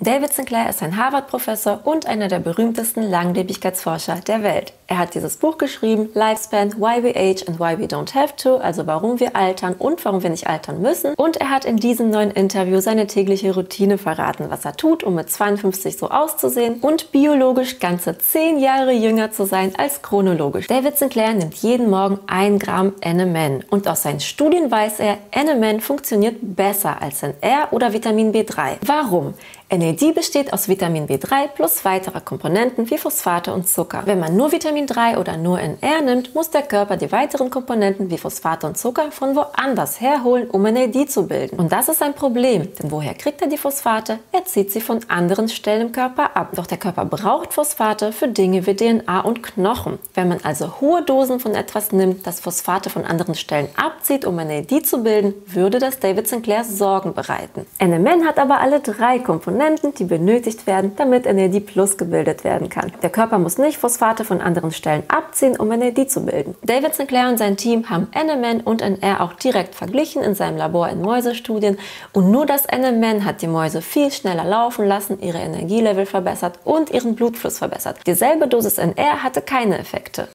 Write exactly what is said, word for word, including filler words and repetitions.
David Sinclair ist ein Harvard-Professor und einer der berühmtesten Langlebigkeitsforscher der Welt. Er hat dieses Buch geschrieben, Lifespan, Why We Age and Why We Don't Have To, also warum wir altern und warum wir nicht altern müssen. Und er hat in diesem neuen Interview seine tägliche Routine verraten, was er tut, um mit zweiundfünfzig so auszusehen und biologisch ganze zehn Jahre jünger zu sein als chronologisch. David Sinclair nimmt jeden Morgen ein Gramm N M N und aus seinen Studien weiß er, N M N funktioniert besser als N R oder Vitamin B drei. Warum? N A D besteht aus Vitamin B drei plus weitere Komponenten wie Phosphate und Zucker. Wenn man nur Vitamin drei oder nur N R nimmt, muss der Körper die weiteren Komponenten wie Phosphate und Zucker von woanders herholen, um N A D zu bilden. Und das ist ein Problem, denn woher kriegt er die Phosphate? Er zieht sie von anderen Stellen im Körper ab. Doch der Körper braucht Phosphate für Dinge wie D N A und Knochen. Wenn man also hohe Dosen von etwas nimmt, das Phosphate von anderen Stellen abzieht, um N A D zu bilden, würde das David Sinclair Sorgen bereiten. N M N hat aber alle drei Komponenten, die benötigt werden, damit N A D plus gebildet werden kann. Der Körper muss nicht Phosphate von anderen Stellen abziehen, um N A D zu bilden. David Sinclair und sein Team haben N M N und N R auch direkt verglichen in seinem Labor in Mäusestudien und nur das N M N hat die Mäuse viel schneller laufen lassen, ihre Energielevel verbessert und ihren Blutfluss verbessert. Dieselbe Dosis N R hatte keine Effekte.